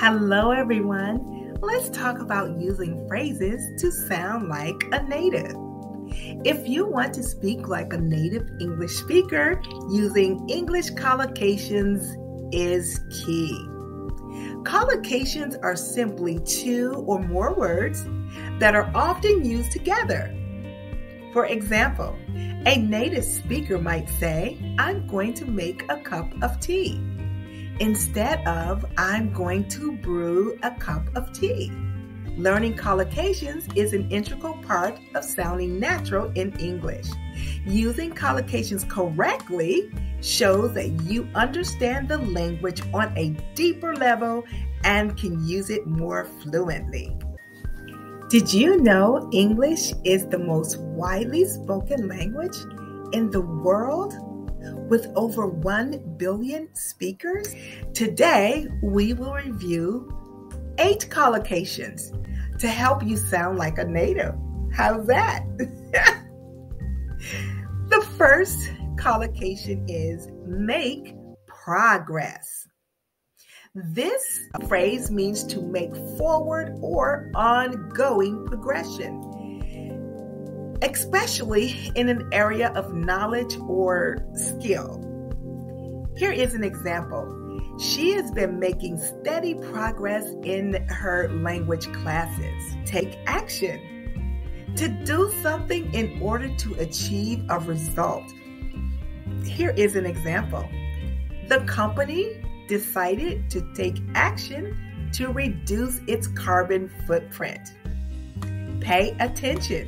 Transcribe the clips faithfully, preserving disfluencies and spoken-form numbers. Hello, everyone. Let's talk about using phrases to sound like a native. If you want to speak like a native English speaker, using English collocations is key. Collocations are simply two or more words that are often used together. For example, a native speaker might say, "I'm going to make a cup of tea," instead of "I'm going to brew a cup of tea." Learning collocations is an integral part of sounding natural in English. Using collocations correctly shows that you understand the language on a deeper level and can use it more fluently. Did you know English is the most widely spoken language in the world? With over one billion speakers? Today, we will review eight collocations to help you sound like a native. How's that? The first collocation is make progress. This phrase means to make forward or ongoing progression, especially in an area of knowledge or skill. Here is an example. She has been making steady progress in her language classes. Take action. To do something in order to achieve a result. Here is an example. The company decided to take action to reduce its carbon footprint. Pay attention.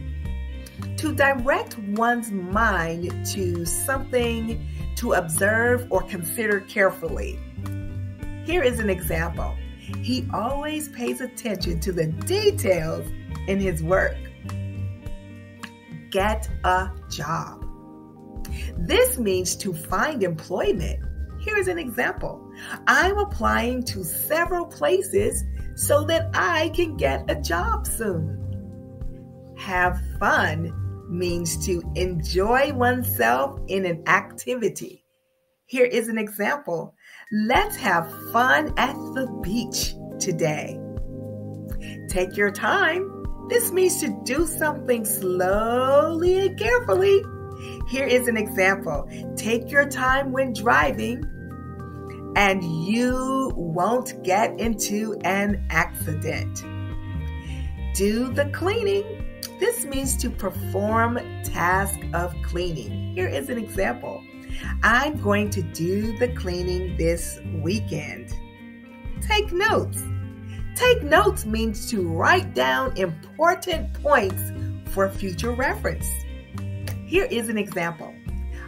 To direct one's mind to something to observe or consider carefully. Here is an example. He always pays attention to the details in his work. Get a job. This means to find employment. Here is an example. I'm applying to several places so that I can get a job soon. Have fun means to enjoy oneself in an activity. Here is an example. Let's have fun at the beach today. Take your time. This means to do something slowly and carefully. Here is an example. Take your time when driving and you won't get into an accident. Do the cleaning. This means to perform task of cleaning. Here is an example. I'm going to do the cleaning this weekend. Take notes. Take notes means to write down important points for future reference. Here is an example.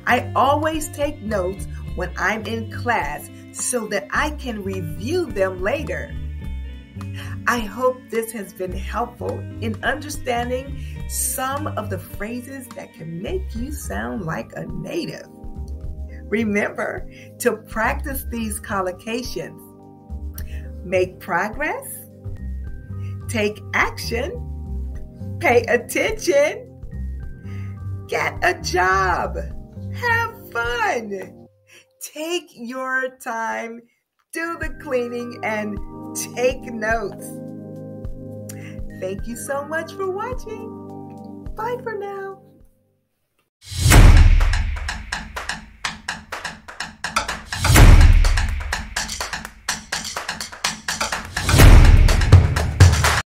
I always take notes when I'm in class so that I can review them later. I hope this has been helpful in understanding some of the phrases that can make you sound like a native. Remember to practice these collocations. Make progress, take action, pay attention, get a job, have fun, take your time, do the cleaning, and take notes. Thank you so much for watching. Bye for now.